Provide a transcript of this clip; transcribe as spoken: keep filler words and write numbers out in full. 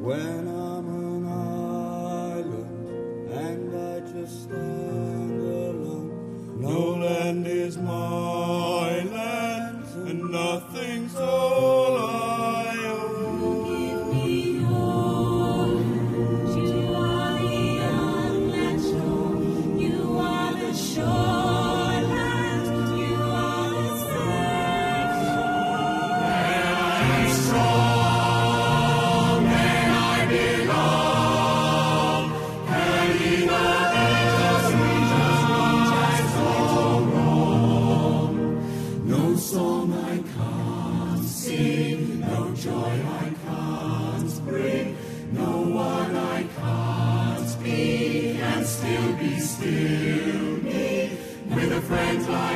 When I'm an island and I just stand alone, no land is my land and nothing's all I own. Give me your hand, you are the unlet shore, you are the shoreland, you are the sand. And I'm strong. No joy I can't bring, no one I can't be, and still be still me, with a friend like